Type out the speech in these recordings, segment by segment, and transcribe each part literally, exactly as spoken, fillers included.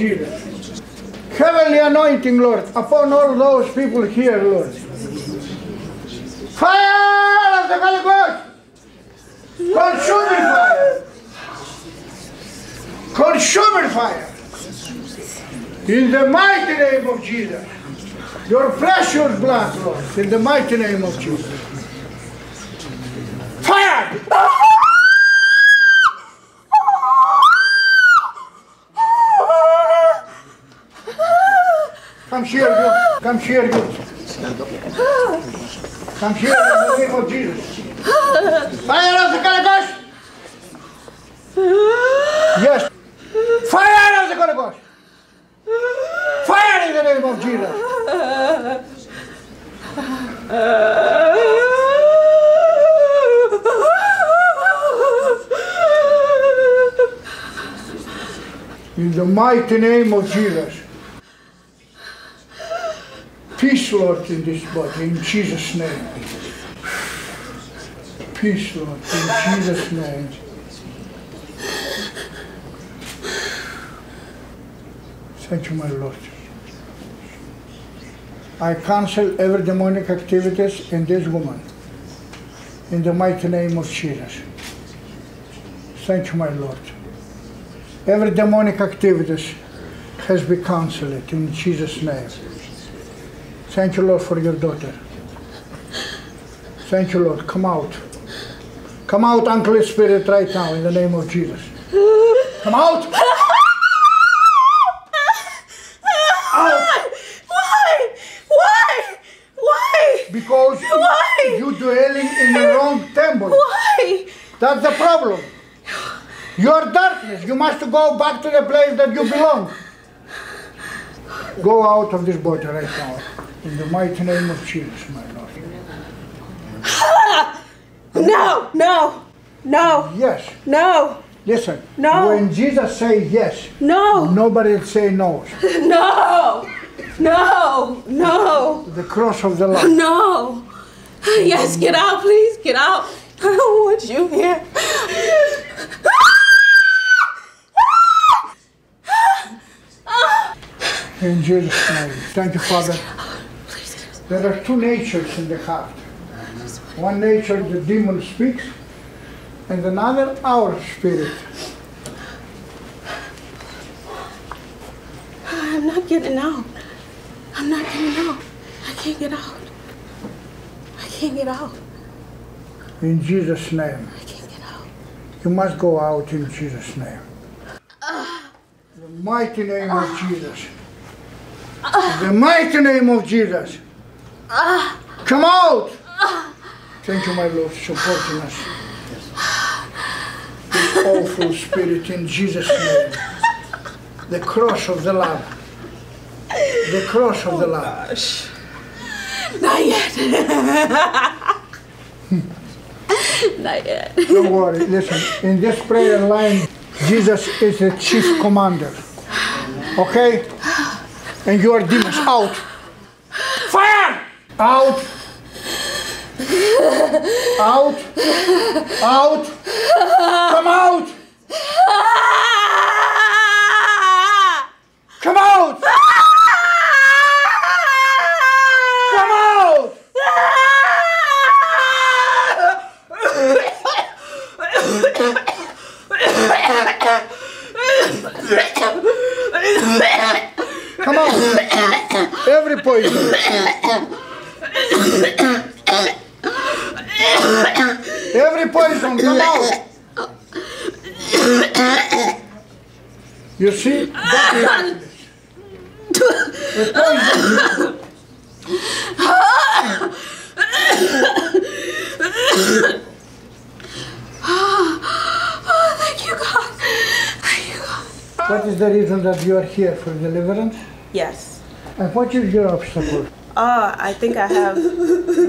Jesus. Heavenly anointing, Lord, upon all those people here, Lord. Fire of the Holy Ghost! Consuming fire! Consuming fire! In the mighty name of Jesus. Your precious blood, Lord, in the mighty name of Jesus. Fire! Come here, you. Come here, you. Come here in the name of Jesus. Fire of the Holy Ghost! Yes. Fire of the Holy Ghost! Fire in the name of Jesus. In the mighty name of Jesus. Peace, Lord, in this body, in Jesus' name. Peace, Lord, in Jesus' name. Thank you, my Lord. I cancel every demonic activities in this woman, in the mighty name of Jesus. Thank you, my Lord. Every demonic activities has been cancelled in Jesus' name. Thank you, Lord, for your daughter. Thank you, Lord. Come out. Come out, unclean spirit, right now, in the name of Jesus. Come out! Out! Why? Why? Why? Because Why? you're dwelling in the wrong temple. Why? That's the problem. You're darkness. You must go back to the place that you belong. Go out of this body right now, in the mighty name of Jesus, my Lord. No, no, no. Yes. No. Listen. No. When Jesus says yes, no, nobody will say no. No, no, no. The cross of the Lord. No. Yes, get out, please, get out. I don't want you here. In Jesus' name. Thank you, Father. There are two natures in the heart. One nature, the demon speaks, and another, our spirit. I'm not getting out. I'm not getting out. I can't get out. I can't get out. In Jesus' name. I can't get out. You must go out in Jesus' name. Uh, the mighty name uh, of Jesus. In the mighty name of Jesus. Come out! Thank you, my Lord, for supporting us. This awful spirit in Jesus' name. The cross of the Lamb. The cross of the Lamb. Gosh. Not yet. Not yet. Don't worry, listen. In this prayer line, Jesus is the chief commander. Okay? And you are demons out. Fire! Out! Out! Out! Come out! Come out! Come out! Come out. Every poison. Every poison, come out. You see? That is the poison. Oh, thank you, God. Thank you, God. What is the reason that you are here for deliverance? Yes. And what is your obstacle? Uh, I think I have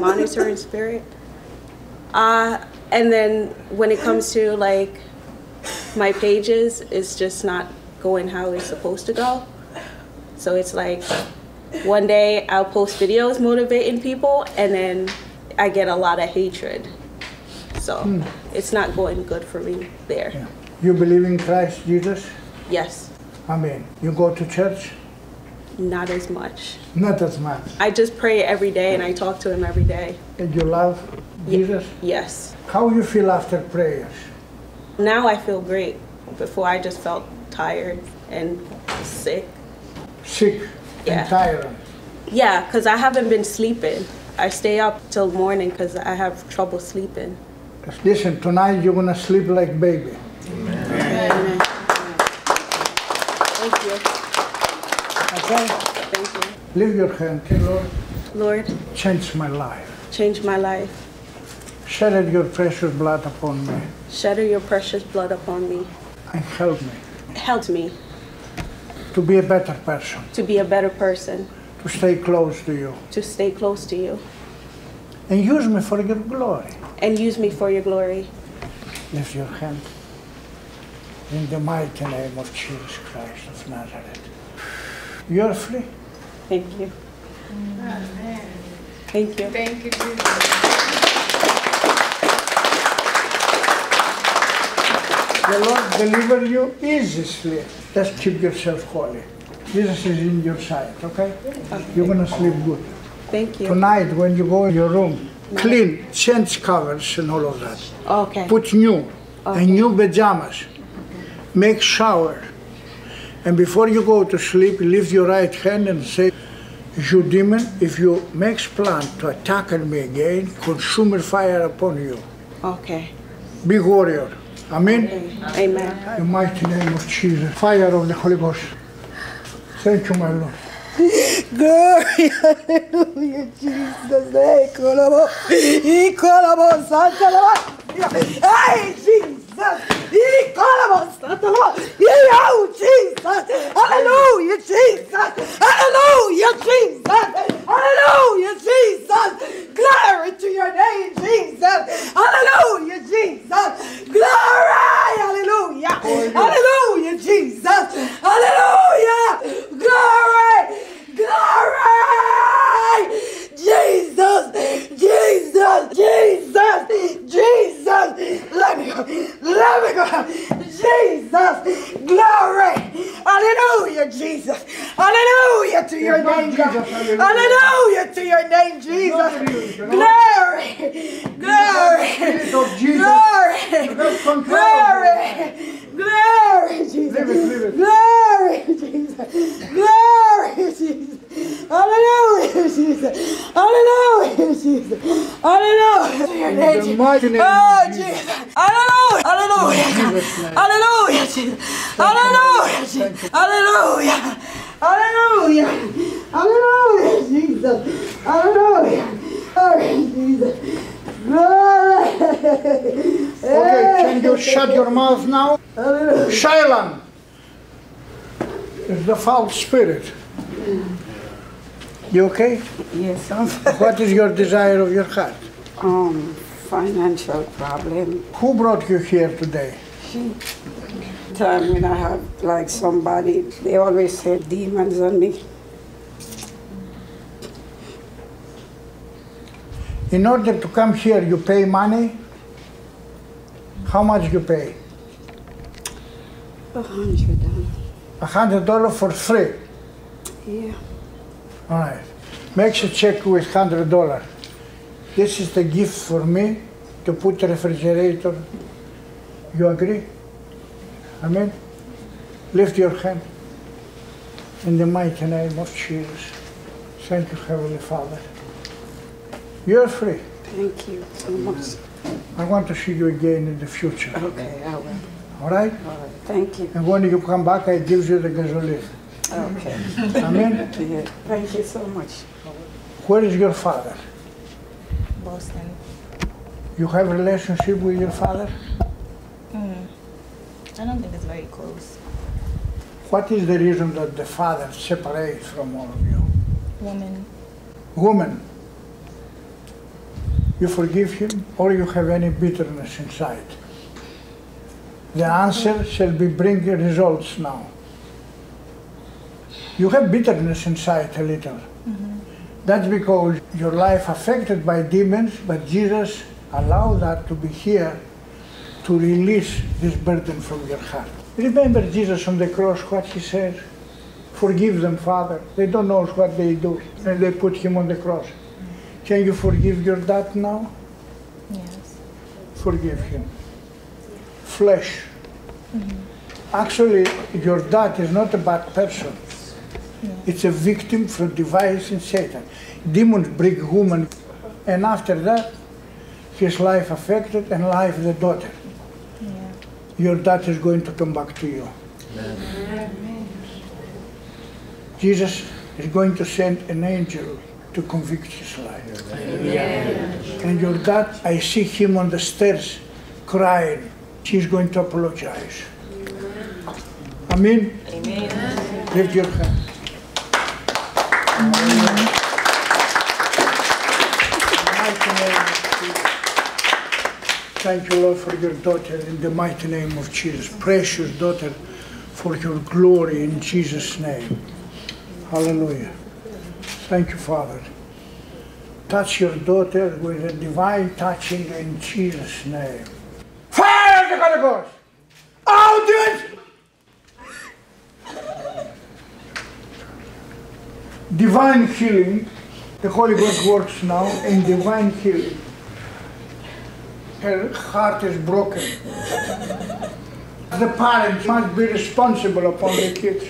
monitoring spirit. Uh, and then when it comes to like my pages, it's just not going how it's supposed to go. So it's like one day I'll post videos motivating people and then I get a lot of hatred. So hmm. it's not going good for me there. Yeah. You believe in Christ Jesus? Yes. I mean, you go to church? Not as much. Not as much. I just pray every day and I talk to him every day. And you love Jesus? Yes. How you feel after prayers? Now I feel great. Before I just felt tired and sick. Sick yeah. and tired? Yeah, because I haven't been sleeping. I stay up till morning because I have trouble sleeping. Listen, tonight you're going to sleep like baby. Amen. Amen. Amen. Thank you. Okay? Thank you. Lift your hand, Lord. Lord. Change my life. Change my life. Shed your precious blood upon me. Shed your precious blood upon me. And help me. Help me. To be a better person. To be a better person. To stay close to you. To stay close to you. And use me for your glory. And use me for your glory. Lift your hand. In the mighty name of Jesus Christ of Nazareth. You are free. Thank you. Amen. Thank you. Thank you, Jesus. The Lord deliver you easily. Just keep yourself holy. Jesus is in your side, okay? okay. You're going to sleep good. Thank you. Tonight, when you go in your room, clean, change covers and all of that. Okay. Put new, okay. and new pajamas. Make shower. And before you go to sleep, lift your right hand and say, you demon, if you make plan to attack me again, consume fire upon you. Okay. Big warrior. Amen? Amen. Amen. In the mighty name of Jesus. Fire of the Holy Ghost. Thank you, my Lord. Glory, hallelujah, Jesus. Hey, Colombo. He Colombo, Santa Lord. Hey, Jesus. He Colombo, Santa Lord. Yo, Jesus. Hallelujah, Jesus. Hallelujah, Jesus. Hallelujah, Jesus. Glory to your name, Jesus. Hallelujah, Jesus. Glory, hallelujah. Hallelujah, Jesus. Hallelujah. Glory. Glory! Jesus! Jesus! Jesus! Jesus! Let me go! Let me go! Jesus! Glory! Hallelujah, Jesus! Hallelujah to your name, God! Hallelujah to your name, Jesus! Glory! Glory! Glory! Glory! Glory, Jesus! Glory, Jesus! Glory, Jesus! Hallelujah, Jesus! Hallelujah, Jesus! Hallelujah! In the mighty name of Jesus! Hallelujah! Hallelujah! Hallelujah, Jesus! Hallelujah, Jesus! Hallelujah! Hallelujah! Hallelujah, Jesus! Hallelujah! Glory, Jesus! Glory! Okay, can you shut your mouth now? Hallelujah! Shailan is the foul spirit. You okay? Yes. What is your desire of your heart? Um, financial problem. Who brought you here today? She. Time when I have like somebody, they always say demons on me. In order to come here, you pay money. How much you pay? A hundred dollars. A hundred dollars for free. Yeah. All right. Make a check with one hundred dollars. This is the gift for me to put refrigerator. You agree? Amen? Lift your hand. In the mighty name of Jesus. Thank you, Heavenly Father. You're free. Thank you so much. I want to see you again in the future. Okay, I will. All right? All right. Thank you. And when you come back, I give you the gasoline. Okay. Amen. Yeah. Thank you so much. Where is your father? Boston. You have a relationship with your father? Mm. I don't think it's very close. What is the reason that the father separates from all of you? Woman. Woman. You forgive him or you have any bitterness inside? The answer shall be bring results now. You have bitterness inside a little. Mm-hmm. That's because your life affected by demons, but Jesus allowed that to be here to release this burden from your heart. Remember Jesus on the cross, what he says. Forgive them, Father. They don't know what they do. And they put him on the cross. Can you forgive your dad now? Yes. Forgive him. Flesh. Mm-hmm. Actually, your dad is not a bad person. No. It's a victim from devils and Satan. Demons bring woman. And after that, his life affected and life the daughter. Yeah. Your dad is going to come back to you. Amen. Jesus is going to send an angel to convict his life. Amen. And your dad, I see him on the stairs crying. He's going to apologize. Amen. Amen. Lift your hand. Amen. Thank you, Lord, for your daughter in the mighty name of Jesus. Precious daughter, for your glory in Jesus' name. Hallelujah. Thank you, Father. Touch your daughter with a divine touching in Jesus' name. Fire of the Holy Ghost! Out! Divine healing. The Holy Ghost works now in divine healing. Her heart is broken. The parents must be responsible upon the kids.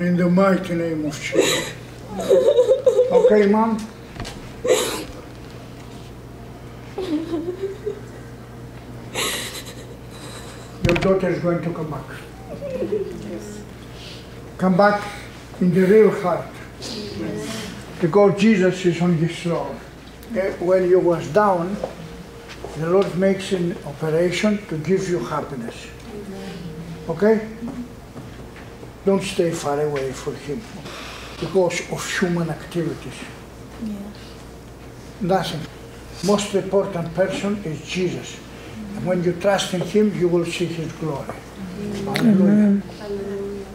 In the mighty name of Jesus. Okay, Mom? Your daughter is going to come back. Yes. Come back in the real heart. Yes. Because Jesus is on his throne. When you was down, the Lord makes an operation to give you happiness. Okay? Don't stay far away from Him because of human activities. Yeah. Nothing. Most important person is Jesus. And when you trust in Him, you will see His glory. Amen. Hallelujah.